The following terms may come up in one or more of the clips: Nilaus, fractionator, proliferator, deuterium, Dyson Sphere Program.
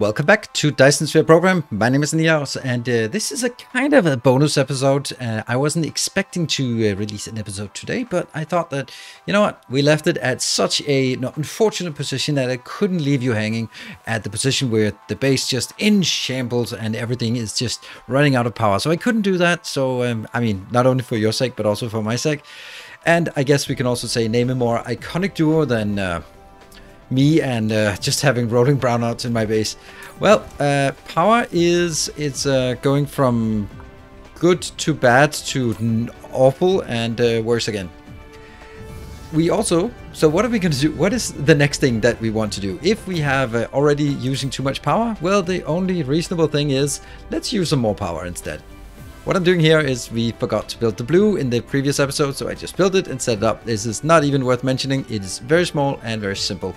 Welcome back to Dyson Sphere Program. My name is Nilaus, and this is a kind of a bonus episode. I wasn't expecting to release an episode today, but I thought that, you know what, we left it at such a unfortunate position that I couldn't leave you hanging at the position where the base just in shambles and everything is just running out of power. So I couldn't do that. So, I mean, not only for your sake, but also for my sake. And I guess we can also say name a more iconic duo than me and just having rolling brownouts in my base. Well, power is, it's going from good to bad to awful and worse again. We also, so what are we going to do? What is the next thing that we want to do? If we have already using too much power, well, the only reasonable thing is let's use some more power instead. What I'm doing here is we forgot to build the blue in the previous episode, so I just built it and set it up. This is not even worth mentioning. It is very small and very simple.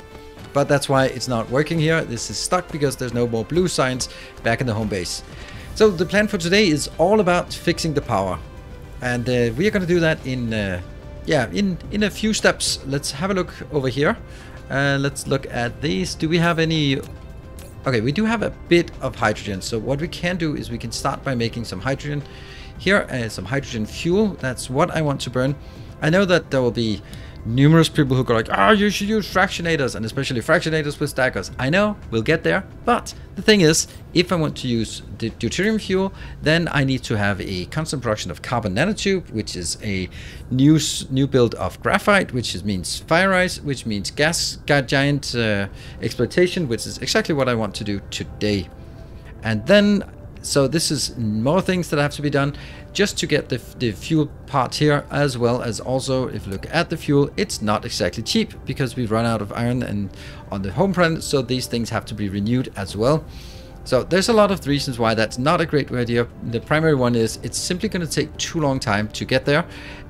But that's why it's not working here. This is stuck because there's no more blue signs back in the home base. So the plan for today is all about fixing the power. And we are going to do that in a few steps. Let's have a look over here. Let's look at these. Do we have any... Okay, we do have a bit of hydrogen, so what we can do is we can start by making some hydrogen here, some hydrogen fuel. That's what I want to burn. I know that there will be numerous people who go like, oh, you should use fractionators, and especially fractionators with stackers. I know, we'll get there, but the thing is, if I want to use the deuterium fuel, then I need to have a constant production of carbon nanotube, which is a new build of graphite, which means fire ice, which means gas giant exploitation, which is exactly what I want to do today. And then, so this is more things that have to be done just to get the fuel part here, as well as also, if you look at the fuel, it's not exactly cheap because we've run out of iron and on the home planet, so these things have to be renewed as well. So there's a lot of reasons why that's not a great idea. The primary one is it's simply going to take too long time to get there.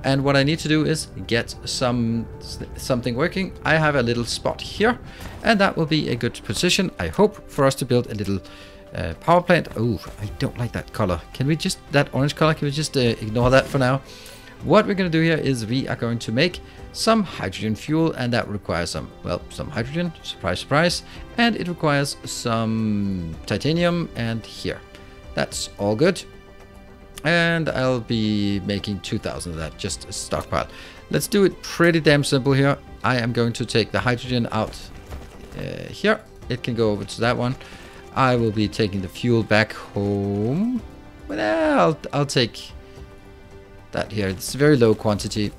And what I need to do is get something working. I have a little spot here, and that will be a good position, I hope, for us to build a little power plant. Oh, I don't like that color. Can we just, that orange color, can we just ignore that for now? What we're going to do here is we are going to make some hydrogen fuel, and that requires some, well, some hydrogen, surprise, surprise, and it requires some titanium, and here. That's all good. And I'll be making 2,000 of that, just a stockpile. Let's do it pretty damn simple here. I am going to take the hydrogen out here. It can go over to that one. I will be taking the fuel back home. Well, I'll take that here. It's a very low quantity.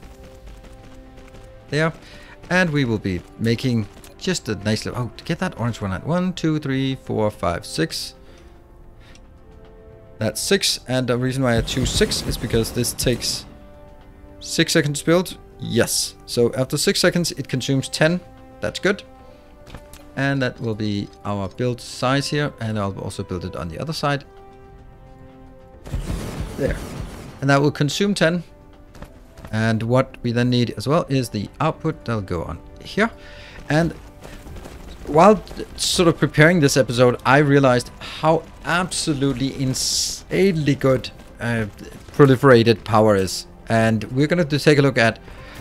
There. And we will be making just a nice little... Oh, get that orange one out. 1, 2, 3, 4, 5, 6. That's 6. And the reason why I choose 6 is because this takes 6 seconds to build. Yes. So after 6 seconds, it consumes 10. That's good. And that will be our build size here, and I'll also build it on the other side. There. And that will consume 10. And what we then need as well is the output that'll go on here. And while sort of preparing this episode, I realized how absolutely insanely good proliferated power is. And we're going to take a look at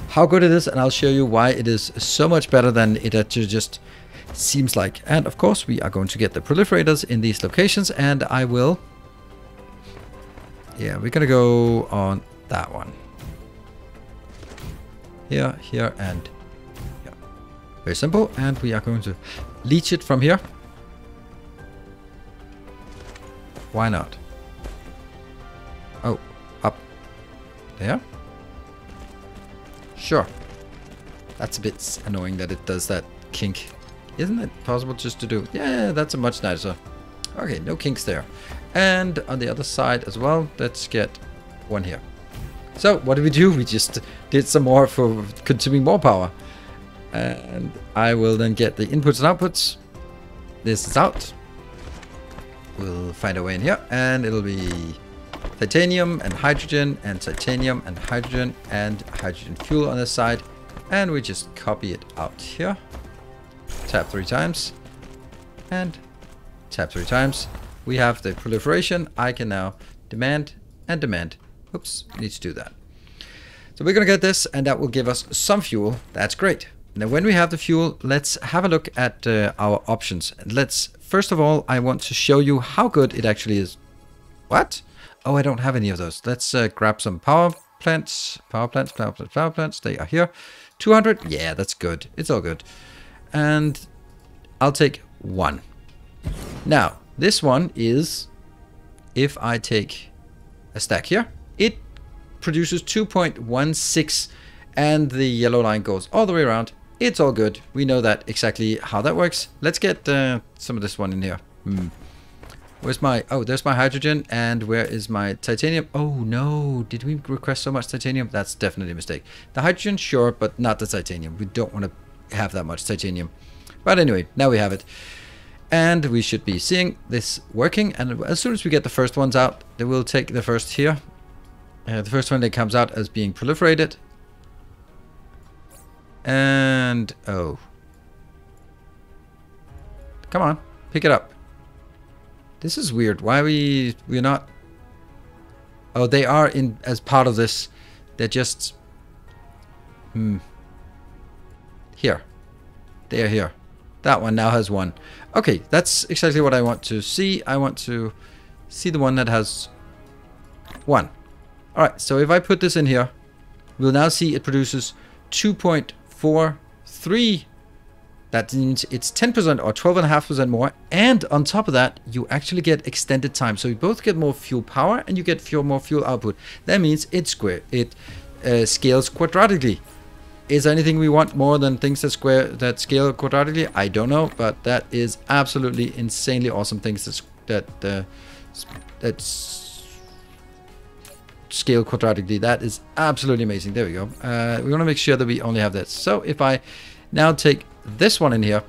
how good it is, and I'll show you why it is so much better than it actually just seems like. And of course we are going to get the proliferators in these locations, and I will, yeah, we're gonna go on that one here, here, and yeah, very simple. And we are going to leach it from here, why not? Oh, up there, sure. That's a bit annoying that it does that kink. Isn't it possible just to do? Yeah, that's a much nicer. Okay, no kinks there. And on the other side as well, let's get one here. So what do? We just did some more for consuming more power. And I will then get the inputs and outputs. This is out. We'll find a way in here. And it'll be titanium and hydrogen and titanium and hydrogen fuel on this side. And we just copy it out here. Tap 3 times and tap 3 times. We have the proliferation. I can now demand and demand. Oops, need to do that. So we're gonna get this, and that will give us some fuel. That's great. Now when we have the fuel, let's have a look at our options. Let's, first of all, I want to show you how good it actually is. What? Oh, I don't have any of those. Let's grab some power plants. Power plants. They are here. 200. Yeah, that's good. It's all good. And I'll take one. Now, this one is, if I take a stack here, it produces 2.16, and the yellow line goes all the way around. It's all good. We know that exactly how that works. Let's get some of this one in here. Where's my, oh, there's my hydrogen, and where is my titanium? Oh no, did we request so much titanium? That's definitely a mistake. The hydrogen, sure, but not the titanium. We don't want to have that much titanium. But anyway, now we have it. And we should be seeing this working. And as soon as we get the first ones out, they will take the first here. The first one that comes out as being proliferated. And, oh. Come on, pick it up. This is weird. Why are we're not... Oh, they are in as part of this. They're just... Here. They are here. That one now has one. Okay, that's exactly what I want to see. I want to see the one that has one. All right, so if I put this in here, we'll now see it produces 2.43. That means it's 10% or 12.5% more. And on top of that, you actually get extended time. So you both get more fuel power and you get more fuel output. That means it scales quadratically. Is there anything we want more than things that scale quadratically? I don't know, but that is absolutely insanely awesome things that scale quadratically. That is absolutely amazing. There we go. We want to make sure that we only have that. So if I now take this one in here,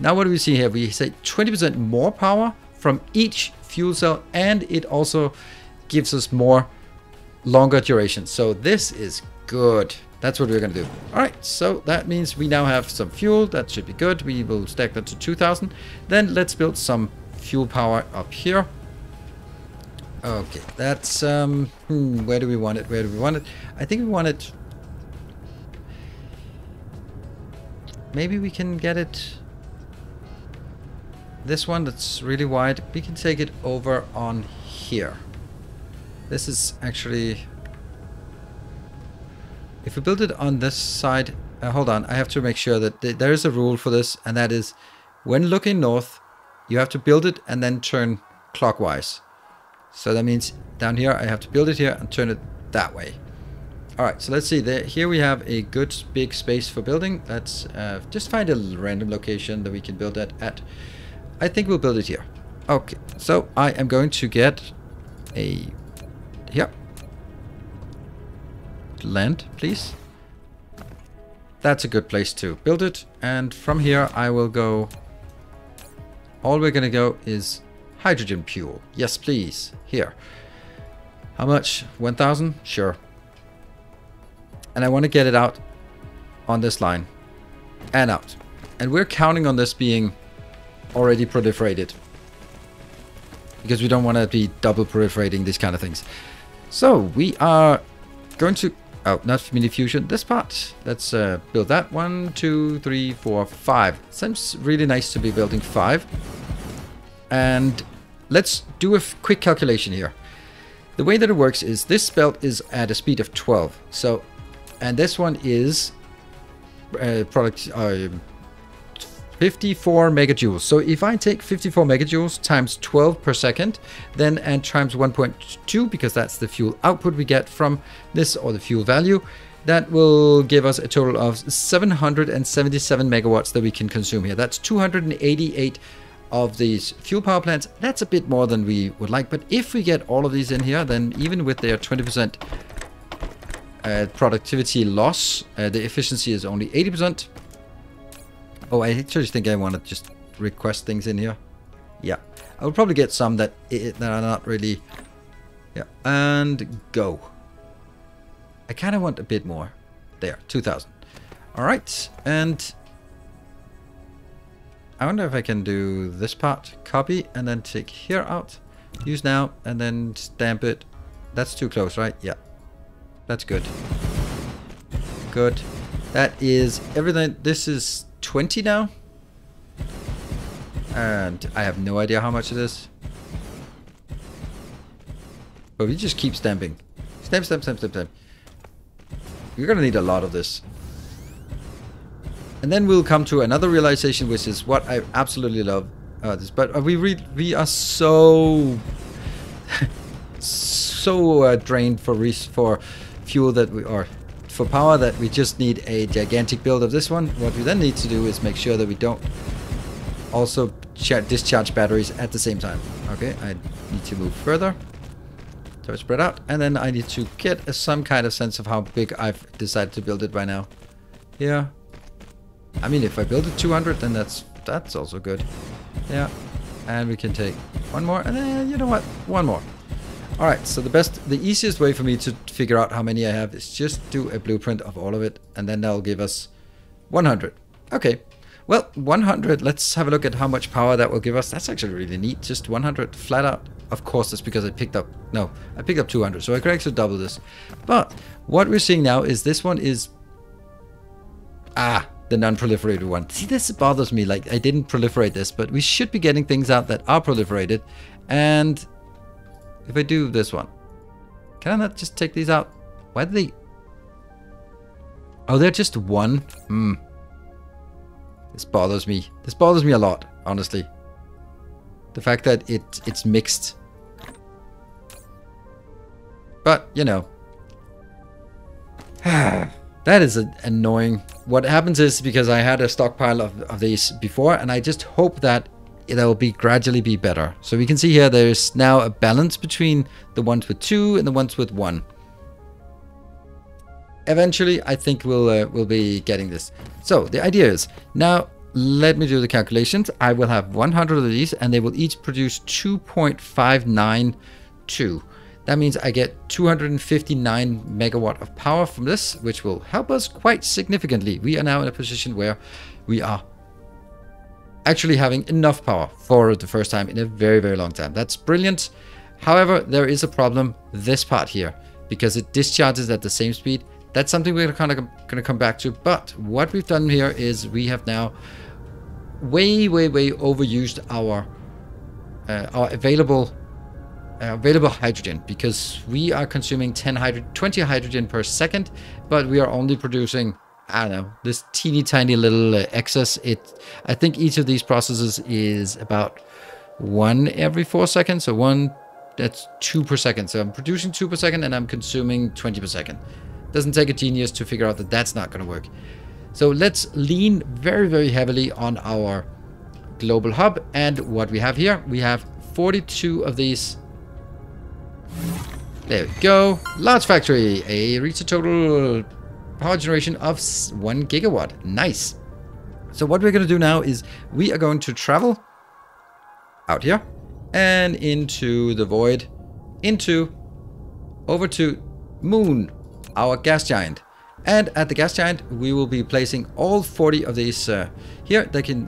now what do we see here? We say 20% more power from each fuel cell, and it also gives us more longer duration. So this is good. That's what we're going to do. All right, so that means we now have some fuel. That should be good. We will stack that to 2,000. Then let's build some fuel power up here. Okay, that's... where do we want it? I think we want it... Maybe we can get it... This one that's really wide. We can take it over on here. This is actually... If we build it on this side, hold on, I have to make sure that there is a rule for this, and that is when looking north, you have to build it and then turn clockwise. So that means down here, I have to build it here and turn it that way. All right, so let's see, here we have a good big space for building. Let's just find a random location that we can build that at. I think we'll build it here. Okay, so I am going to get a, here. Land, please. That's a good place to build it. And from here I will go, all we're gonna go is hydrogen fuel. Yes, please. Here. How much? 1,000? Sure. And I want to get it out on this line and out. And we're counting on this being already proliferated, because we don't want to be double proliferating these kind of things. So we are going to, oh, not mini fusion, this part. Let's build that. 1, 2, 3, 4, 5. Seems really nice to be building 5. And let's do a quick calculation here. The way that it works is this belt is at a speed of 12. So, and this one is 54 megajoules. So if I take 54 megajoules times 12 per second, then and times 1.2, because that's the fuel output we get from this, or the fuel value, that will give us a total of 777 megawatts that we can consume here. That's 288 of these fuel power plants. That's a bit more than we would like, but if we get all of these in here, then even with their 20% productivity loss, the efficiency is only 80%. Oh, I actually think I want to just request things in here. Yeah, I'll probably get some that are not really... Yeah, and go. I kind of want a bit more. There, 2,000. All right, and... I wonder if I can do this part. Copy, and then take here out. Use now, and then stamp it. That's too close, right? Yeah. That's good. Good. That is everything. This is 20 now. And I have no idea how much it is. But we just keep stamping. Stamp, stamp, stamp, stamp, stamp. You're going to need a lot of this. And then we'll come to another realization, which is what I absolutely love about this. But we are so... drained for fuel that we are... for power that we just need a gigantic build of this one. What we then need to do is make sure that we don't also discharge batteries at the same time. Okay, I need to move further. So it's spread out, and then I need to get some kind of sense of how big I've decided to build it by now. Yeah, I mean, if I build it 200, then that's also good. Yeah, and we can take one more, and then you know what, one more. All right, so the easiest way for me to figure out how many I have is just do a blueprint of all of it, and then that'll give us 100. Okay, well, 100. Let's have a look at how much power that will give us. That's actually really neat. Just 100 flat out. Of course, that's because I picked up... no, I picked up 200, so I could actually double this. But what we're seeing now is this one is... ah, the non-proliferated one. See, this bothers me. Like, I didn't proliferate this, but we should be getting things out that are proliferated. And if I do this one... can I not just take these out? Why do they... oh, they're just one? Hmm. This bothers me. This bothers me a lot, honestly. The fact that it's mixed. But, you know. That is annoying. What happens is, because I had a stockpile of these before, and I just hope that they'll be gradually be better. So we can see here there's now a balance between the ones with 2 and the ones with 1. Eventually, I think we'll be getting this. So the idea is, now let me do the calculations. I will have 100 of these, and they will each produce 2.592. That means I get 259 megawatt of power from this, which will help us quite significantly. We are now in a position where we are actually having enough power for the first time in a very, very long time. That's brilliant. However, there is a problem, this part here, because it discharges at the same speed. That's something we're kind of going to come back to, but what we've done here is we have now way overused our available hydrogen, because we are consuming 20 hydrogen per second, but we are only producing, I don't know, this teeny tiny little excess. I think each of these processes is about 1 every 4 seconds, so 1, that's 2 per second. So I'm producing 2 per second and I'm consuming 20 per second. Doesn't take a genius to figure out that that's not going to work. So let's lean very, very heavily on our global hub. And what we have here, we have 42 of these. There we go. Large factory. I reached a total power generation of 1 gigawatt. Nice. So what we're going to do now is we are going to travel out here and into the void, over to Moon, our gas giant. And at the gas giant, we will be placing all 40 of these here. They can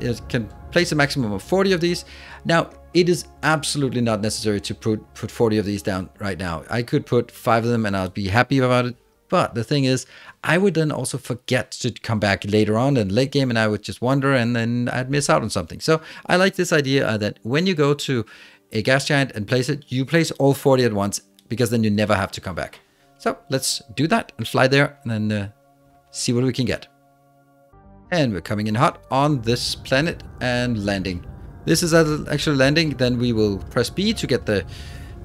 place a maximum of 40 of these. Now, it is absolutely not necessary to put 40 of these down right now. I could put 5 of them and I'll be happy about it. But the thing is, I would then also forget to come back later on in late game, and I would just wander, and then I'd miss out on something. So I like this idea that when you go to a gas giant and place it, you place all 40 at once, because then you never have to come back. So let's do that and fly there and then see what we can get. And we're coming in hot on this planet and landing. This is actually landing. Then we will press B to get the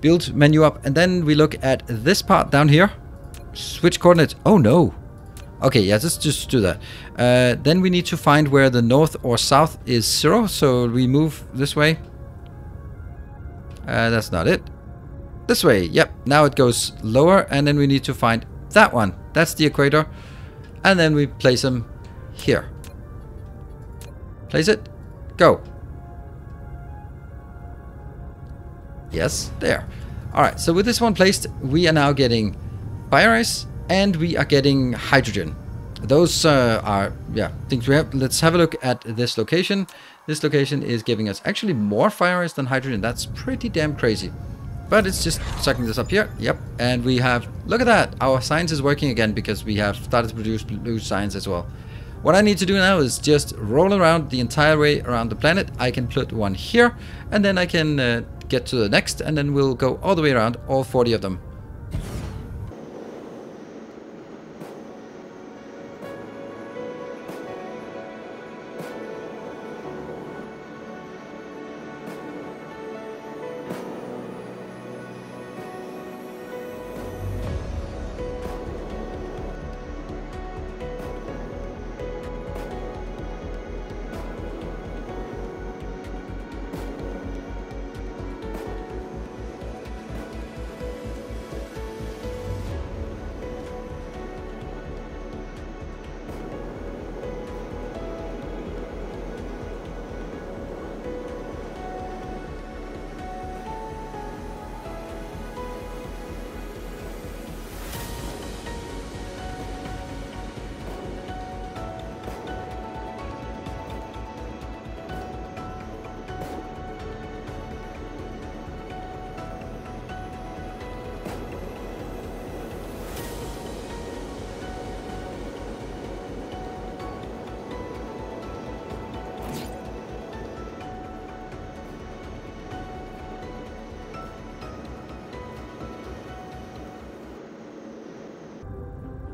build menu up. And then we look at this part down here. Switch coordinates. Oh no. Okay, yeah, let's just do that. Then we need to find where the north or south is 0. So we move this way. That's not it. This way, yep, now it goes lower, and then we need to find that one. That's the equator, and then we place them here. Place it, go. Yes, there. All right, so with this one placed, we are now getting biomass, and we are getting hydrogen. Those are, yeah, things we have. Let's have a look at this location. This location is giving us actually more biomass than hydrogen. That's pretty damn crazy. But it's just sucking this up here. Yep. And we have, look at that. Our science is working again because we have started to produce blue science as well. What I need to do now is just roll around the entire way around the planet. I can put one here and then I can get to the next, and then we'll go all the way around, all 40 of them.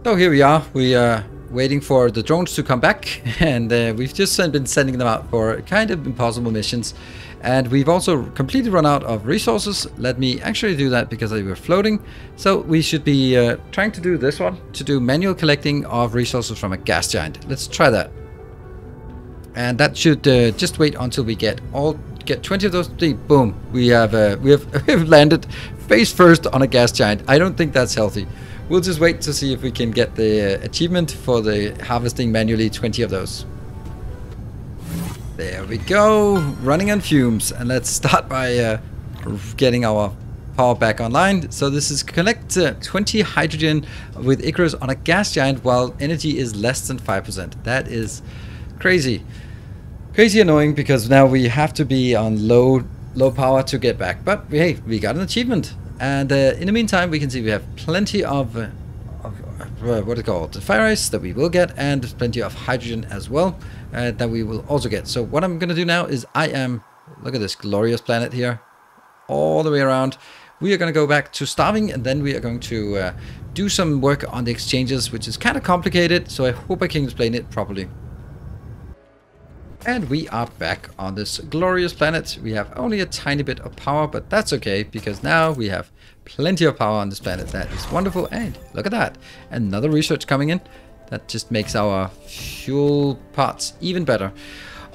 So here we are. We are waiting for the drones to come back, and we've just been sending them out for kind of impossible missions. And we've also completely run out of resources. Let me actually do that because they were floating. So we should be trying to do this one, to do manual collecting of resources from a gas giant. Let's try that. And that should just wait until we get 20 of those. Boom! We have landed face first on a gas giant. I don't think that's healthy. We'll just wait to see if we can get the achievement for the harvesting manually 20 of those. There we go, running on fumes. And let's start by getting our power back online. So this is collect 20 hydrogen with Icarus on a gas giant while energy is less than 5%. That is crazy. Crazy annoying because now we have to be on low power to get back. But hey, we got an achievement. And in the meantime, we can see we have plenty of what is called the fire ice that we will get, and plenty of hydrogen as well that we will also get. So what I'm going to do now is look at this glorious planet here, all the way around. We are going to go back to starving, and then we are going to do some work on the exchanges, which is kind of complicated. So I hope I can explain it properly. And we are back on this glorious planet. We have only a tiny bit of power, but that's okay because now we have plenty of power on this planet. That is wonderful. And look at that, another research coming in. That just makes our fuel parts even better.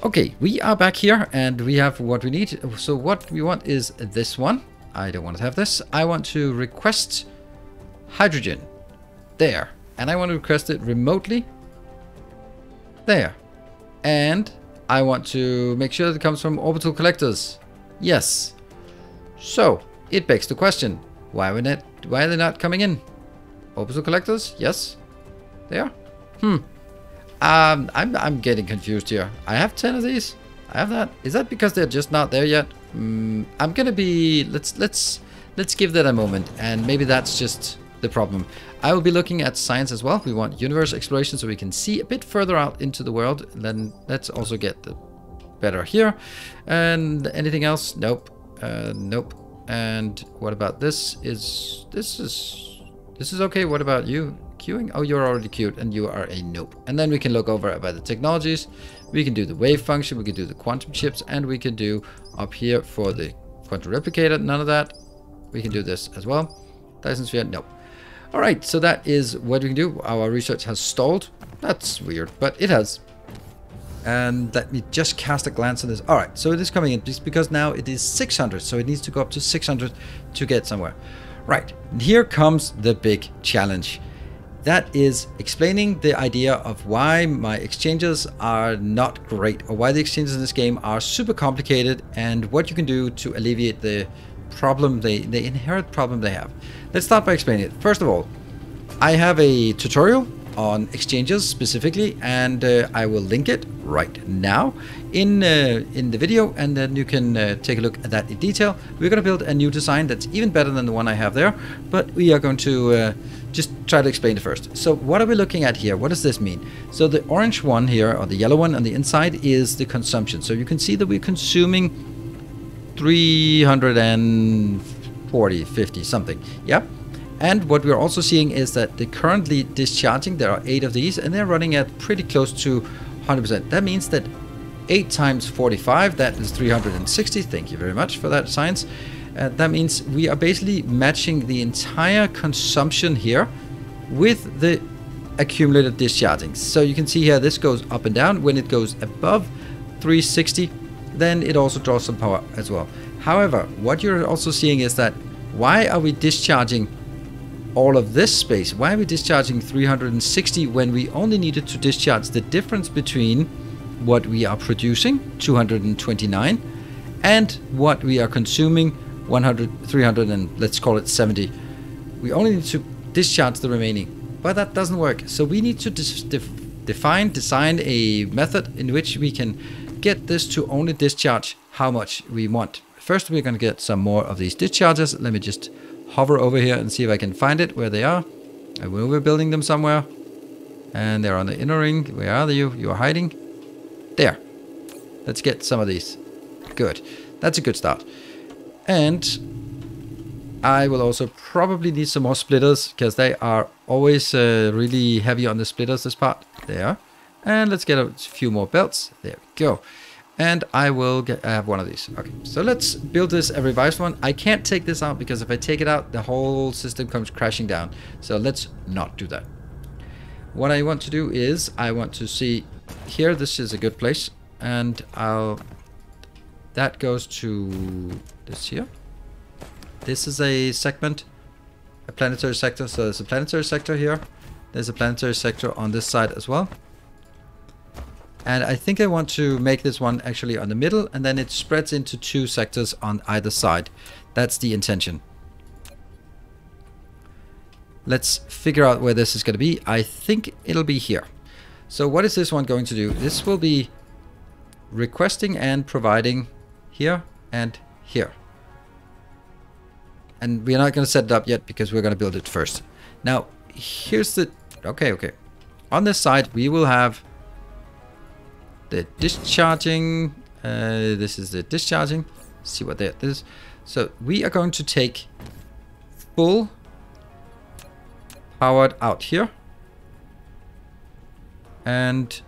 Okay, we are back here and we have what we need. So what we want is this one. I don't want to have this. I want to request hydrogen there, and I want to request it remotely there, and I want to make sure that it comes from orbital collectors. Yes. So it begs the question, why are they not coming in? Orbital collectors? Yes. They are. I'm getting confused here. I have 10 of these. I have that. Is that because they're just not there yet? I'm gonna be. Let's give that a moment, and maybe that's just the problem. I will be looking at science as well. We want universe exploration so we can see a bit further out into the world. Then let's also get the better here. And anything else? Nope. Nope. And what about this? This is okay. What about you? Queuing? Oh, you're already queued and you are a nope. And then we can look over about the technologies. We can do the wave function. We can do the quantum chips, and we can do up here for the quantum replicator. None of that. We can do this as well. Dyson Sphere? Nope. All right, so that is what we can do. Our research has stalled. That's weird, but it has. And let me just cast a glance on this. All right, so it is coming in because now it is 600, so it needs to go up to 600 to get somewhere. Right, here comes the big challenge. That is explaining the idea of why my exchanges are not great, or why the exchanges in this game are super complicated, and what you can do to alleviate the problem, the inherent problem they have. Let's start by explaining it. First of all, I have a tutorial on exchanges specifically, and I will link it right now in the video, and then you can take a look at that in detail. We're going to build a new design that's even better than the one I have there, but we are going to just try to explain it first. So what are we looking at here? What does this mean? So the orange one here, or the yellow one on the inside, is the consumption. So you can see that we're consuming 340, 50 something, yeah. And what we're also seeing is that they're currently discharging. There are 8 of these, and they're running at pretty close to 100%. That means that 8 times 45, that is 360. Thank you very much for that science. That means we are basically matching the entire consumption here with the accumulated discharging. So you can see here, this goes up and down. When it goes above 360, then it also draws some power as well. However, what you're also seeing is that, why are we discharging all of this space? Why are we discharging 360 when we only needed to discharge the difference between what we are producing, 229, and what we are consuming, 100, 300, and let's call it 70. We only need to discharge the remaining, but that doesn't work. So we need to design a method in which we can get this to only discharge how much we want. First, we're going to get some more of these discharges. Let me just hover over here and see if I can find it, where they are. I will be building them somewhere. And they're on the inner ring. Where are you? You are hiding. There. Let's get some of these. Good. That's a good start. And I will also probably need some more splitters, because they are always really heavy on the splitters, this part. There. And let's get a few more belts. There we go. And I will get, I have one of these. Okay, so let's build this a revised one. I can't take this out, because if I take it out, the whole system comes crashing down. So let's not do that. What I want to do is, I want to see here, this is a good place. And I'll, that goes to this here. This is a segment, a planetary sector. So there's a planetary sector here. There's a planetary sector on this side as well. And I think I want to make this one actually on the middle, and then it spreads into 2 sectors on either side. That's the intention. Let's figure out where this is going to be. I think it'll be here. So what is this one going to do? This will be requesting and providing here and here. And we're not going to set it up yet, because we're going to build it first. Now, here's the... Okay, okay. On this side, we will have... the discharging, this is the discharging. Let's see what that is. So we are going to take full powered out here, and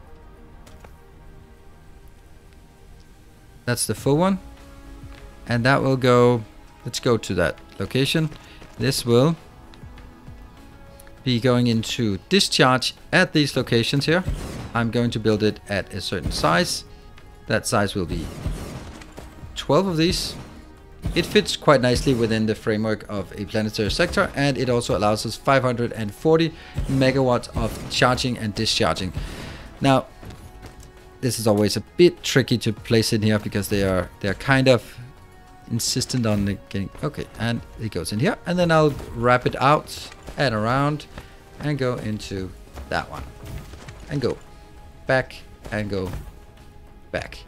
that's the full one, and that will go, let's go to that location. This will be going into discharge at these locations here. I'm going to build it at a certain size. That size will be 12 of these. It fits quite nicely within the framework of a planetary sector, and it also allows us 540 megawatts of charging and discharging. Now, this is always a bit tricky to place in here, because they are kind of insistent on getting... Okay, and it goes in here, and then I'll wrap it out and around and go into that one and go back and go back.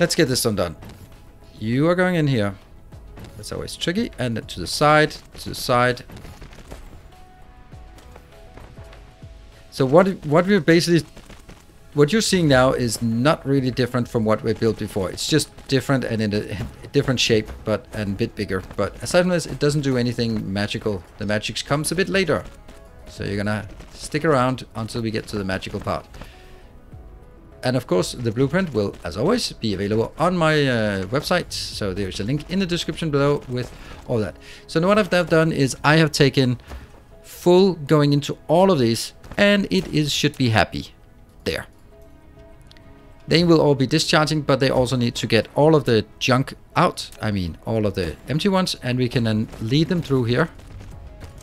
Let's get this one done. You are going in here. That's always tricky. And to the side, to the side. So what we're basically, what you're seeing now is not really different from what we built before. It's just different and in a different shape, but and a bit bigger. But aside from this, it doesn't do anything magical. The magic comes a bit later. So you're gonna stick around until we get to the magical part. And of course, the blueprint will, as always, be available on my website. So there's a link in the description below with all that. So now what I've done is I have taken full going into all of these, and it is should be happy there. They will all be discharging, but they also need to get all of the junk out. I mean, all of the empty ones, and we can then lead them through here.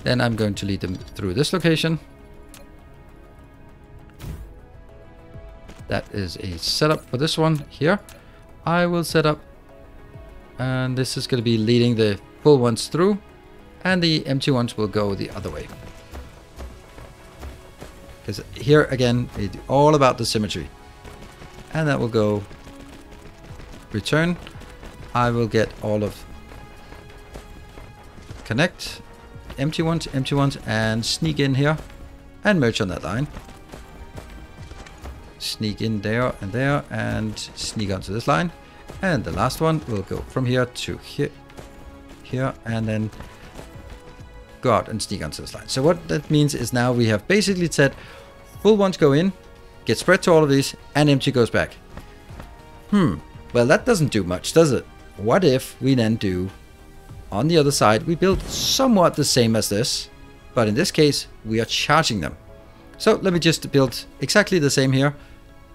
Then I'm going to lead them through this location. That is a setup for this one here. I will set up, and this is going to be leading the full ones through, and the empty ones will go the other way. Because here again, it's all about the symmetry. And that will go return. I will get all of connect, empty ones, and sneak in here and merge on that line. Sneak in there and there and sneak onto this line. And the last one will go from here to here, here, and then go out and sneak onto this line. So what that means is now we have basically said full ones go in, get spread to all of these, and empty goes back. Well, that doesn't do much, does it? What if we then do, on the other side, we build somewhat the same as this, but in this case, we are charging them. So let me just build exactly the same here,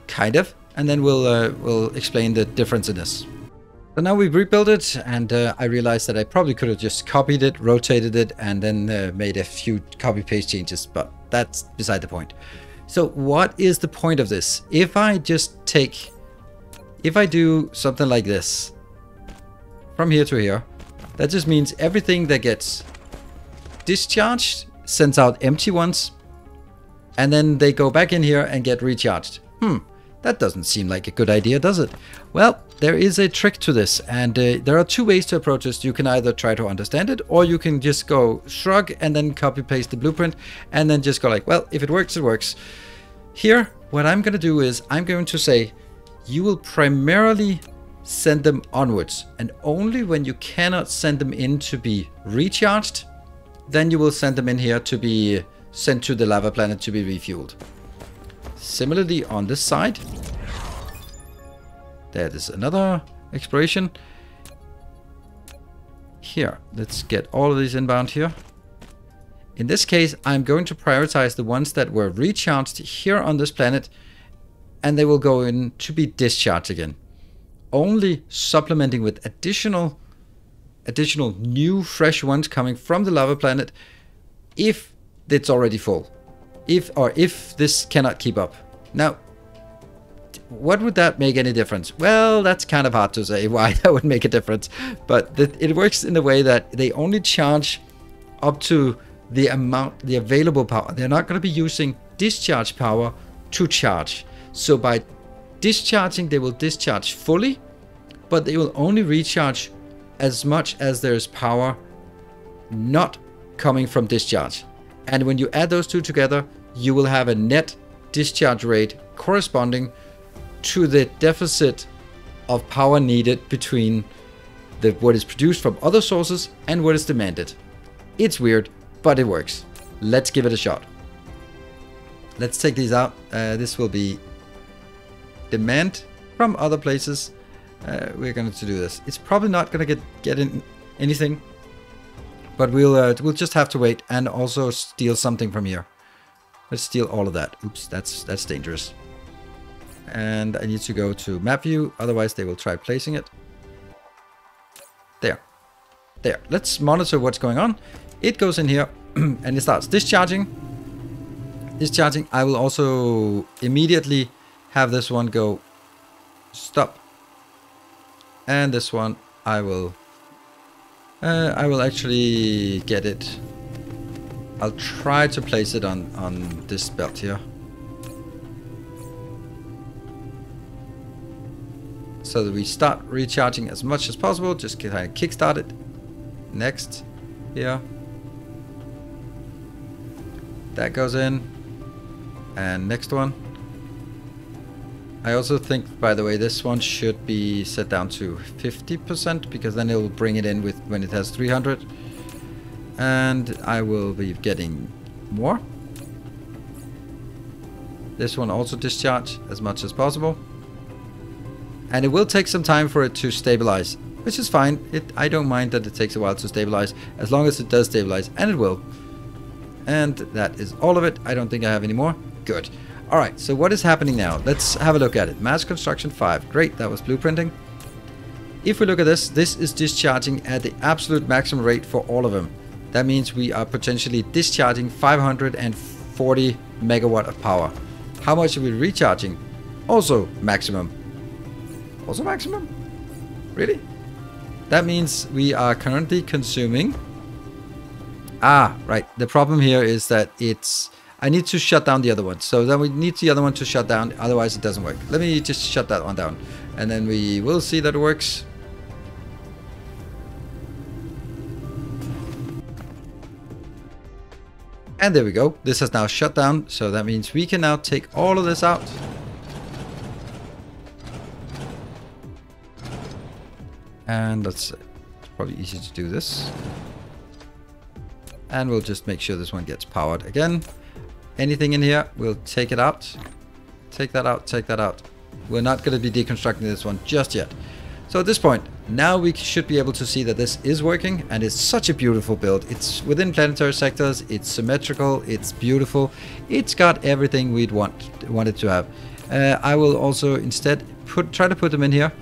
kind of, and then we'll explain the difference in this. So now we've rebuilt it, and I realized that I probably could have just copied it, rotated it, and then made a few copy-paste changes, but that's beside the point. So what is the point of this? If I just take... If I do something like this, from here to here, that just means everything that gets discharged sends out empty ones, and then they go back in here and get recharged. That doesn't seem like a good idea, does it? Well, there is a trick to this, and there are two ways to approach this. You can either try to understand it, or you can just go shrug and then copy paste the blueprint, and then just go like, well, if it works, it works. Here, what I'm going to do is I'm going to say, you will primarily send them onwards, and only when you cannot send them in to be recharged, then you will send them in here to be sent to the lava planet to be refueled. Similarly on this side, there is another exploration. Here, let's get all of these inbound here. In this case, I'm going to prioritize the ones that were recharged here on this planet, and they will go in to be discharged again. Only supplementing with additional new fresh ones coming from the lava planet if it's already full. If this cannot keep up. Now, what would that make any difference? Well, that's kind of hard to say why that would make a difference. But it works in the way that they only charge up to the amount, the available power. They're not going to be using discharge power to charge. So by discharging, they will discharge fully, but they will only recharge as much as there is power not coming from discharge. And when you add those two together, you will have a net discharge rate corresponding to the deficit of power needed between what is produced from other sources and what is demanded. It's weird, but it works. Let's give it a shot. Let's take these out. This will be demand from other places. We're going to do this. It's probably not going to get in anything, but we'll just have to wait and also steal something from here. Let's steal all of that. Oops, that's dangerous. And I need to go to map view, otherwise they will try placing it. There. There. Let's monitor what's going on. It goes in here and it starts discharging. Discharging. I will also immediately have this one go stop, and this one I will actually get it. I'll try to place it on this belt here, so that we start recharging as much as possible. Just kind of kickstart it. Next, here, that goes in. And next one. I also think, by the way, this one should be set down to 50%, because then it will bring it in with when it has 300. And I will be getting more. This one also discharge as much as possible. And it will take some time for it to stabilize, which is fine. I don't mind that it takes a while to stabilize, as long as it does stabilize, and it will. And that is all of it. I don't think I have any more. Good. All right, so what is happening now? Let's have a look at it. Mass construction 5. Great, that was blueprinting. If we look at this, this is discharging at the absolute maximum rate for all of them. That means we are potentially discharging 540 megawatt of power. How much are we recharging? Also maximum. Also maximum? Really? That means we are currently consuming... Ah, right. The problem here is that it's... I need to shut down the other one. So then we need the other one to shut down, otherwise it doesn't work. Let me just shut that one down, and then we will see that it works. And there we go. This has now shut down, so that means we can now take all of this out. And let's see. It's probably easy to do this. And we'll just make sure this one gets powered again. Anything in here, we'll take it out. Take that out, take that out. We're not going to be deconstructing this one just yet. So at this point, now we should be able to see that this is working, and it's such a beautiful build. It's within planetary sectors, it's symmetrical, it's beautiful. It's got everything we'd want it to have. I will also instead try to put them in here.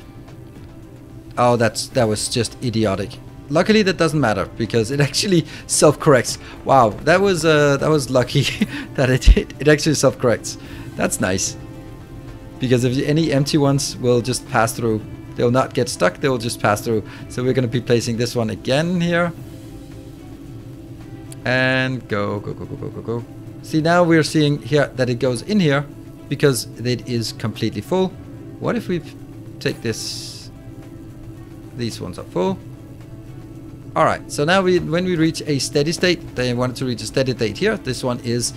Oh, that was just idiotic. Luckily, that doesn't matter because it actually self-corrects. Wow, that was lucky that it actually self-corrects. That's nice, because if any empty ones will just pass through. They'll not get stuck, they'll just pass through. So we're going to be placing this one again here. And go, go, go, go, go, go, go. See, now we're seeing here that it goes in here because it is completely full. What if we take this? These ones are full. All right, so now when we reach a steady state, they wanted to reach a steady state here. This one is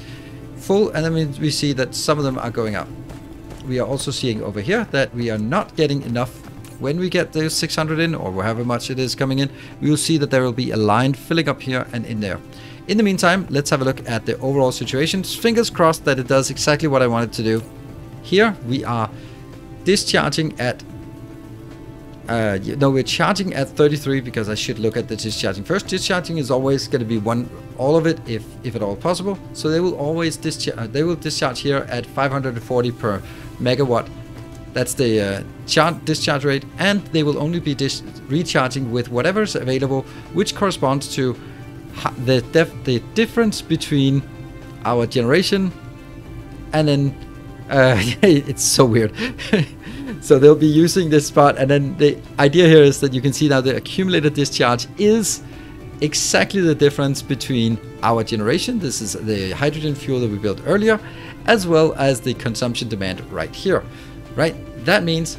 full, and then we see that some of them are going out. We are also seeing over here that we are not getting enough. When we get the 600 in, or however much it is coming in, we will see that there will be a line filling up here and in there. In the meantime, let's have a look at the overall situation. Fingers crossed that it does exactly what I wanted to do. Here we are discharging at... no, we're charging at 33 because I should look at the discharging first. Discharging is always going to be one, all of it, if at all possible. So they will always discharge. They will discharge here at 540 per megawatt. That's the discharge rate, and they will only be recharging with whatever's available, which corresponds to the difference between our generation and then it's so weird. So they'll be using this part, and then the idea here is that you can see now the accumulated discharge is exactly the difference between our generation, this is the hydrogen fuel that we built earlier, as well as the consumption demand right here. Right, that means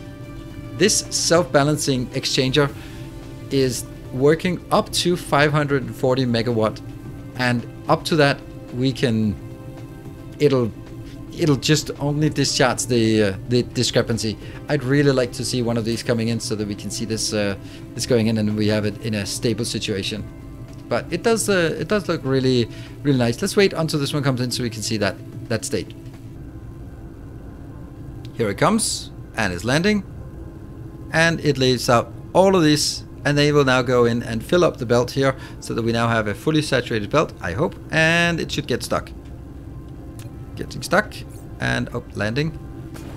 this self-balancing exchanger is working up to 540 megawatt, and up to that we can, it'll just only discharge the discrepancy. I'd really like to see one of these coming in so that we can see this going in and we have it in a stable situation. But it does look really, really nice. Let's wait until this one comes in so we can see that state. Here it comes, and it's landing, and it leaves out all of these, and they will now go in and fill up the belt here, so that we now have a fully saturated belt, I hope, and it should get stuck. Getting stuck, and up, landing,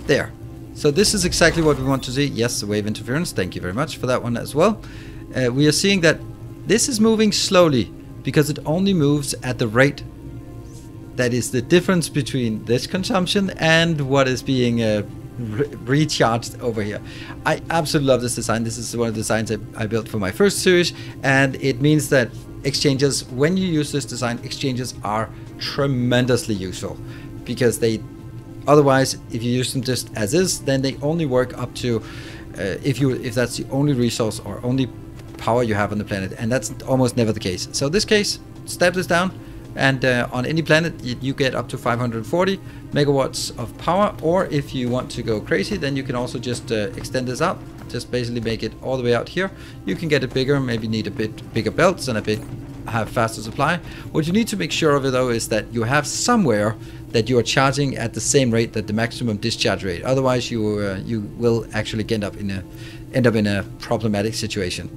there. So this is exactly what we want to see. Yes, wave interference, thank you very much for that one as well. We are seeing that this is moving slowly, because it only moves at the rate that is the difference between this consumption and what is being recharged over here. I absolutely love this design. This is one of the designs I built for my first series, and it means that exchangers, when you use this design, exchangers are tremendously useful, because they, otherwise, if you use them just as is, then they only work up to, if that's the only resource or only power you have on the planet, and that's almost never the case. So this case, step this down, and on any planet you get up to 540 megawatts of power, or if you want to go crazy, then you can also just extend this out, just basically make it all the way out here. You can get it bigger, maybe need a bit bigger belts and a bit have faster supply. What you need to make sure of it though is that you have somewhere that you are charging at the same rate that the maximum discharge rate, otherwise you will actually end up in a problematic situation.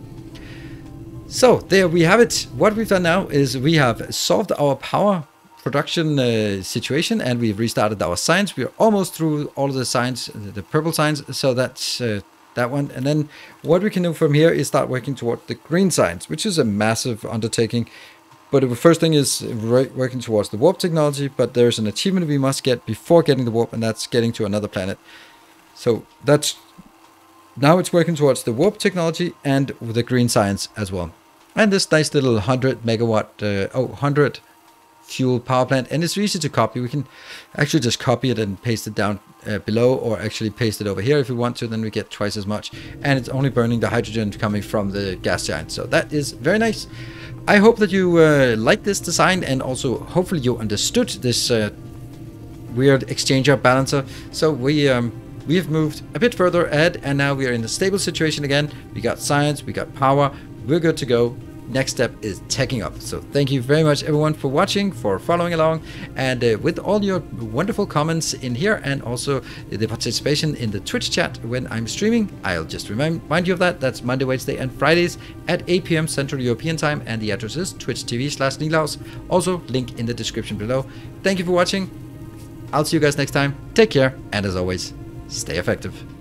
So there we have it. What we've done now is we have solved our power production situation, and we've restarted our science. We're almost through all of the science, the purple science, so that's that one. And then what we can do from here is start working toward the green science, which is a massive undertaking. But the first thing is working towards the warp technology, but there's an achievement we must get before getting the warp, and that's getting to another planet. So that's, now it's working towards the warp technology and the green science as well. And this nice little 100 megawatt, 100 fuel power plant, and it's easy to copy. We can actually just copy it and paste it down below, or actually paste it over here if we want to, then we get twice as much. And it's only burning the hydrogen coming from the gas giant, so that is very nice. I hope that you like this design, and also hopefully you understood this weird exchanger balancer. So we have moved a bit further ahead, and now we are in a stable situation again. We got science, we got power, we're good to go. Next step is teching up. So thank you very much everyone for watching, for following along, and with all your wonderful comments in here, and also the participation in the Twitch chat when I'm streaming. I'll just remind you of that. That's Monday, Wednesday and Fridays at 8 p.m. Central European time, and the address is twitch.tv/Nilaus. Also link in the description below. Thank you for watching. I'll see you guys next time. Take care, and as always, stay effective.